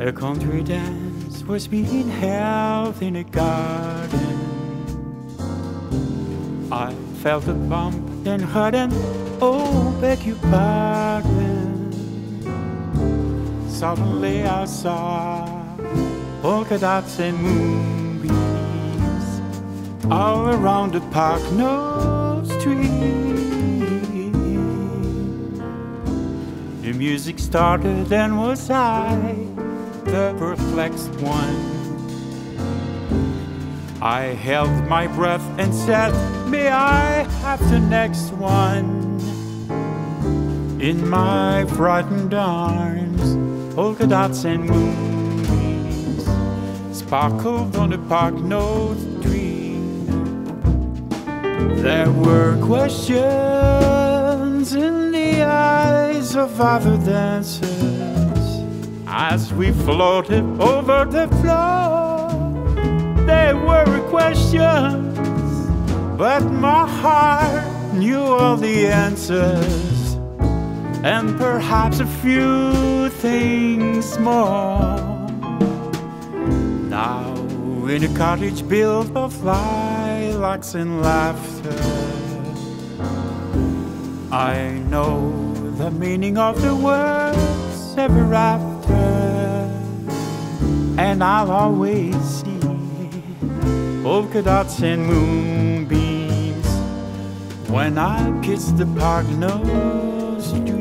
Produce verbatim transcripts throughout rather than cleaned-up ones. A country dance was being held in a garden. I felt a bump, then heard an "Oh, beg your pardon." Suddenly I saw polka dots and moonbeams all around the park, no street. The music started, and was I the perplexed one. I held my breath and said, "May I have the next one?" In my frightened arms, polka dots and moonbeams sparkled on the park nosed tree. There were questions in the eyes of other dancers as we floated over the floor. There were questions, but my heart knew all the answers, and perhaps a few things more. Now in a cottage built of lilacs and laughter, I know the meaning of the words ever after, and I'll always see polka dots and moonbeams when I kiss the park nose dream.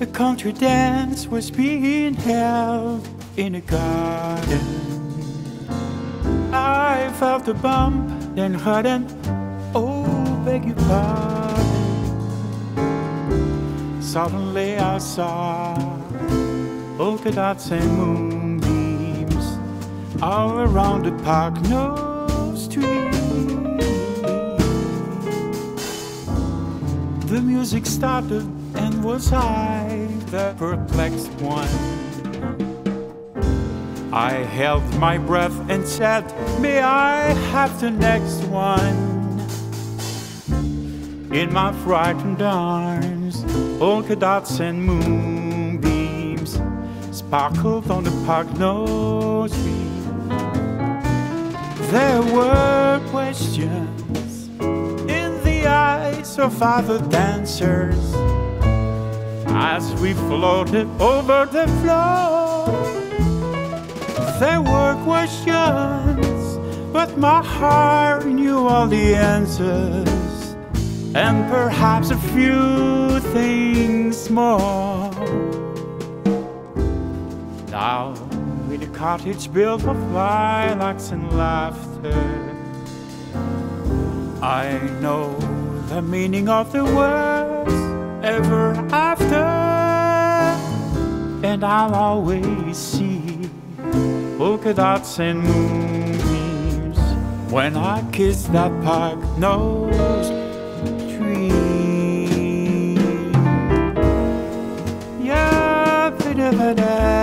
A country dance was being held in a garden. I felt a bump, then heard an "Oh, beg your pardon." Suddenly I saw polka dots and moonbeams all around the park, no street. The music started, and was I the perplexed one? I held my breath and said, "May I have the next one?" In my frightened arms, polka dots and moonbeams sparkled on the park nosed tree. There were questions in the eyes of other dancers as we floated over the floor. There were questions, but my heart knew all the answers, and perhaps a few things more. Now in a cottage built of lilacs and laughter, I know the meaning of the words ever after, and I'll always see polka dots and moonbeams when I kiss that pug-nosed tree. Yeah, da da da.